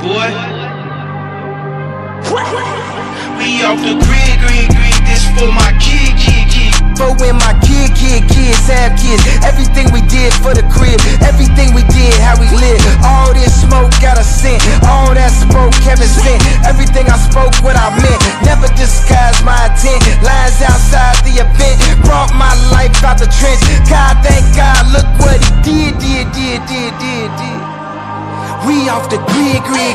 boy. We off the grid, grid, grid. This for my kid, kid, kid. For when my kid, kid, kids have kids. Everything we did for the crib, everything we did, how we live. All this smoke got a scent, all that smoke Kevin sent. Everything I spoke, what I meant. Never disguise my intent. Lines outside the event brought my life out the trench. God, thank God, look what he did. We off the grid, grid,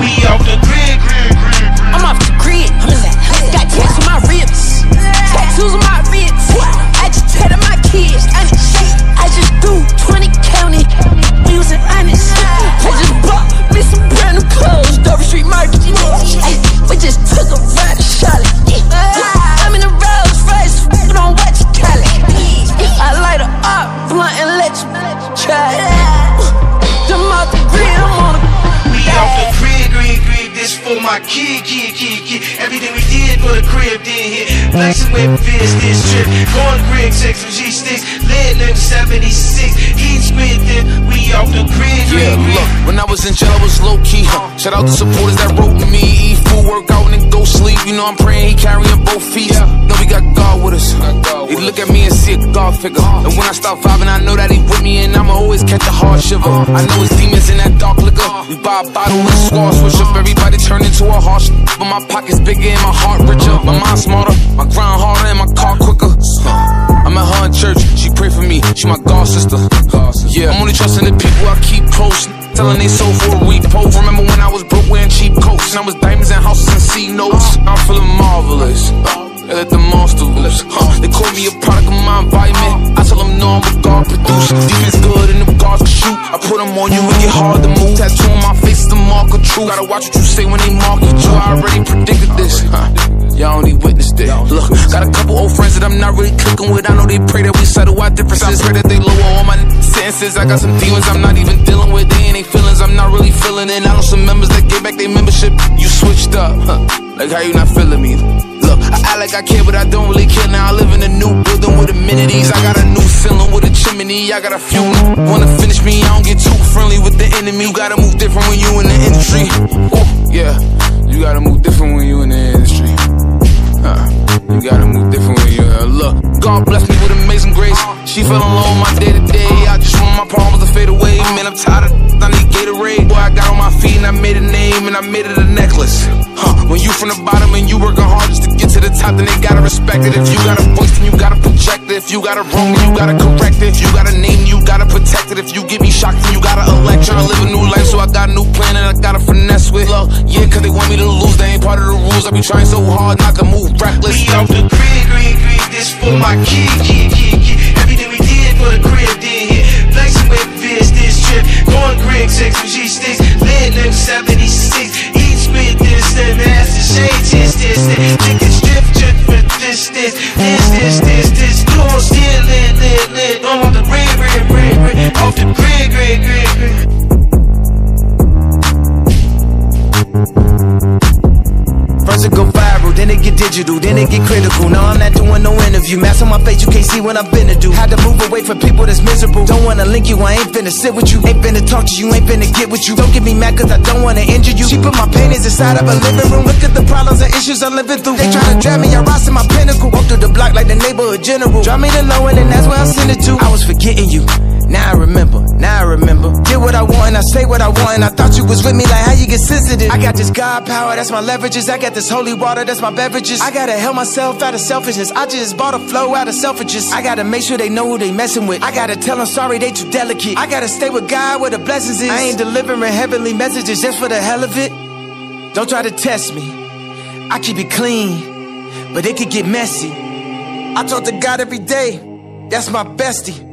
We off the grid, grid, grid, grid. I'm off the grid. Got tats on my ribs, tattoos on my ribs. I just tatted my kids. I just do 20 county. We was an honest. I just bought me some brand new clothes. Dover Street Market. We just took a ride to Charlotte. I'm in a Rolls Royce. But don't watch it, Cali. I light a up blunt and let you try it. My kid, kid, kid, kid. Everything we did for the crib, then hit. Flexing with fizz this trip. Going grid, sex with G-sticks. Lid in 76. Eat squid, then we off the grid, yeah, grid. Look, when I was in jail, I was low-key. Shout out to supporters that wrote me. Eat food, work out, and then go sleep. You know I'm praying he carrying both feet. No, we got God with us. He look at me and see a God figure. And when I start vibing, I know that he with me. And I'ma always catch a hard shiver. I know his demons in that dark liquor. We buy a bottle and squad, switch up. Everybody turning to a harsh, but my pocket's bigger and my heart richer. My mind smarter, my grind harder and my car quicker. I'm at her in church, she pray for me, she my God sister. Yeah, I'm only trusting the people I keep close, telling they soul for a repo. Remember when I was broke wearing cheap coats, and I was diamonds and houses and C notes. I'm feeling marvelous, they let the monster loose. They call me a product of my environment, I tell them no, I'm a God producer. Deep is good and them guards can shoot, I put them on you, it get hard to move. Tattoo on my face, the mark of truth. Gotta watch what you say when they mark you true. I already predicted this, y'all only witnessed it. Look, got a couple old friends that I'm not really clicking with. I know they pray that we settle our differences. I pray that they lower all my sentences. I got some demons I'm not even dealing with. They ain't they feelings I'm not really feeling. And I know some members that get back their membership. You switched up, like how you not feeling me? Look, I act like I care, but I don't really care. Now I live in a new building with amenities. I got a new ceiling with a chimney. I got a few wanna finish me. I don't get too friendly with the enemy. You gotta move different when you in the industry. Ooh, yeah, you gotta move different when you in the industry. You gotta move different when you in the look. God bless me with amazing grace. She fell in love with my day to day. I just want my problems to fade away. Man, I'm tired of I need Gatorade. Boy, I got on my feet and I made a name and I made it a necklace. When you from the bottom and you working hard just to get to the top, then they gotta respect it. If you got a voice, then you gotta project it. If you got a wrong, then you gotta correct it. If you got a name, you gotta protect it. If you give me shock, then you gotta elect. Tryna live a new life, so I got a new plan and I gotta finesse with love. Yeah, cause they want me to lose, they ain't part of the rules. I be trying so hard, and I can move reckless. We off the grid, grid, grid. This for my kid, kid, kid, kid. Everything we did for the crib, then hit. Flexing with this, this trip. Going grid, sex with G-sticks. Lid in 76. With this and ass and shade, this take this strip, just with this do on still lit on the red off the grid. First it go viral, then it get digital, then it get critical. Now I'm not doing no interview. Mask on my face, you can't see what I'm finna do. Had to move away from people that's miserable. Don't wanna link you, I ain't finna sit with you. Ain't finna talk to you, ain't finna get with you. Don't get me mad cause I don't wanna injure you. She put my paintings inside of a living room. Look at the problems and issues I'm living through. They try to drag me, I rise to my pinnacle. Walk through the block like the neighborhood general. Drop me the low end and that's where I'm sending to. I was forgetting you, now I remember, now I remember. Get what I want and I say what I want. And I thought you was with me, like how you get sensitive. I got this God power, that's my leverages. I got this holy water, that's my beverages. I gotta help myself out of selfishness. I just bought a flow out of selfishness. I gotta make sure they know who they messing with. I gotta tell them sorry, they too delicate. I gotta stay with God where the blessings is. I ain't delivering heavenly messages just for the hell of it. Don't try to test me, I keep it clean, but it could get messy. I talk to God every day, that's my bestie.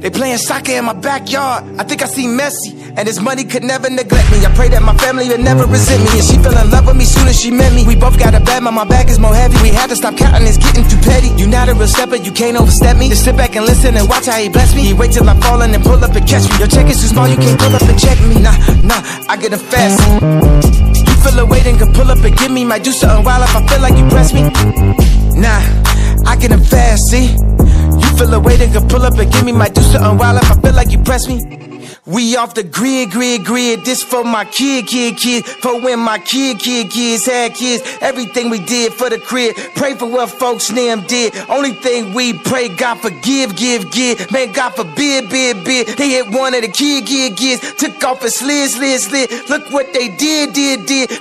They playing soccer in my backyard, I think I see Messi. And his money could never neglect me. I pray that my family would never resent me. And she fell in love with me soon as she met me. We both got a bad man, my bag is more heavy. We had to stop counting, it's getting too petty. You not a real stepper, you can't overstep me. Just sit back and listen and watch how he bless me. He wait till I fall and then pull up and catch me. Your check is too small, you can't pull up and check me. Nah, I get him fast. You feel a waiting, can pull up and give me. Might do something wild if I feel like you press me. Nah, I get him fast, see? Feel a way they could pull up and give me. Might do something wild if I feel like you press me. We off the grid, grid. This for my kid. For when my kids had kids. Everything we did for the crib. Pray for what folks near them did. Only thing we pray, God forgive, give. Man, God forbid, bid. They hit one of the kids. Took off and slid. Look what they did.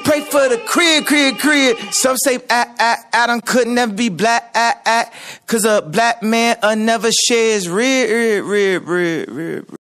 Pray for the crib. Some say, I done couldn't ever be black, cause a black man another share is rib.